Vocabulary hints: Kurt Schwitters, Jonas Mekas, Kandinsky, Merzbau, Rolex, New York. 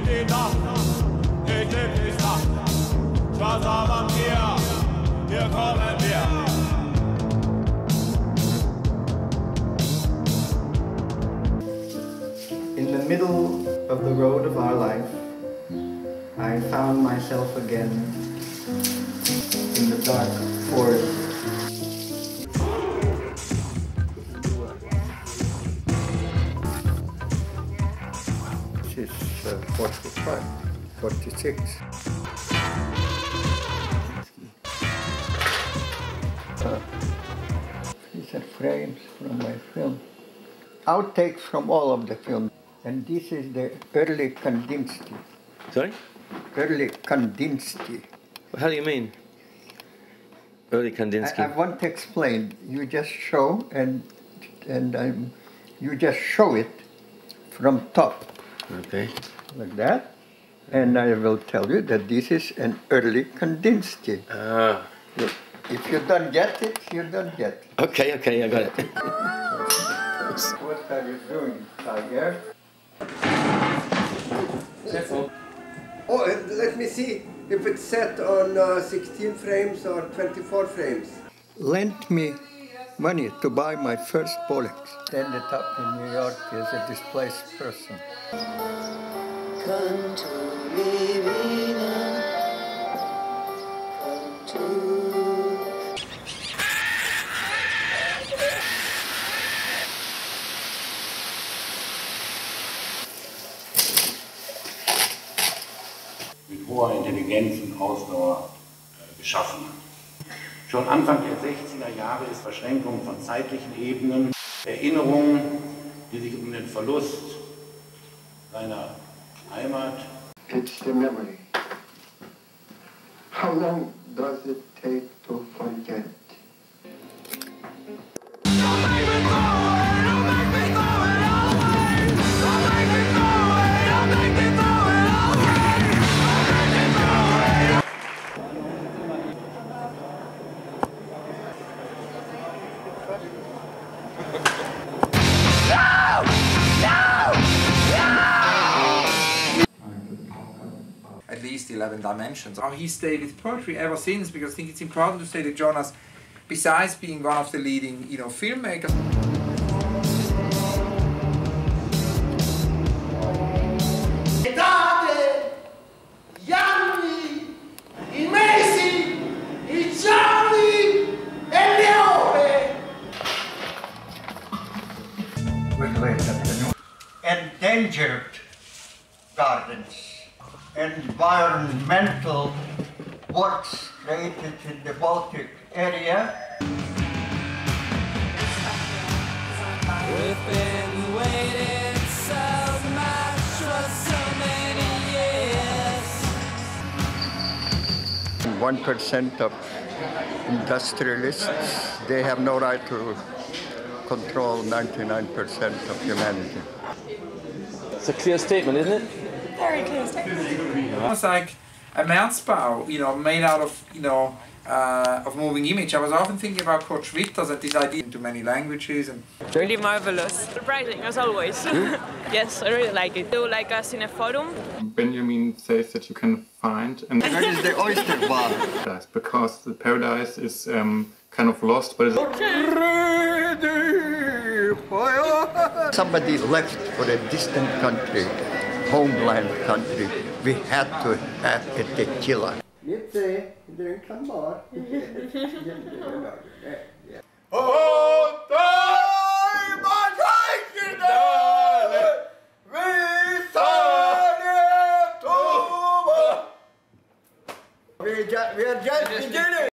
In the middle of the road of our life, I found myself again in the dark forest. This is 45, 46. These are frames from my film. Outtakes from all of the film. And this is the early Kandinsky. Sorry? Early Kandinsky. How do you mean? Early Kandinsky? I want to explain. You just show you just show it from top. Okay. Like that. And I will tell you that this is an early Kandinsky. Ah. If you don't get it, you don't get it. Okay, okay, I got it. What are you doing, tiger? Careful. Oh, let me see if it's set on 16 frames or 24 frames. Lent me money to buy my first Rolex. Ended up in New York as a displaced person. Come to me, come to... Mit hoher Intelligenz und Ausdauer geschaffen hat. Schon Anfang der 60er Jahre ist Verschränkung von zeitlichen Ebenen, Erinnerungen, die sich um den Verlust seiner Heimat. It's the memory. How long does it take to forget? At least 11 dimensions. He stayed with poetry ever since, because I think it's important to say that Jonas, besides being one of the leading, filmmakers, endangered gardens. Environmental works created in the Baltic area. We've been waiting so much for so many years. 1% of industrialists, they have no right to control 99% of humanity. It's a clear statement, isn't it? Very clear statement. It's like a Merzbau, made out of, of moving image. I was often thinking about Kurt Schwitters and this idea into many languages. And really marvelous. Surprising, as always. Yes, I really like it. So, like a cineforum. Benjamin says that you can find... Where is the oyster bar? That's because the paradise is kind of lost, but it's... Okay. Somebody left for a distant country. Homeland country, we had to have a tequila. Let's drink some more. Oh, time I take it all. We saw it. We are just beginning.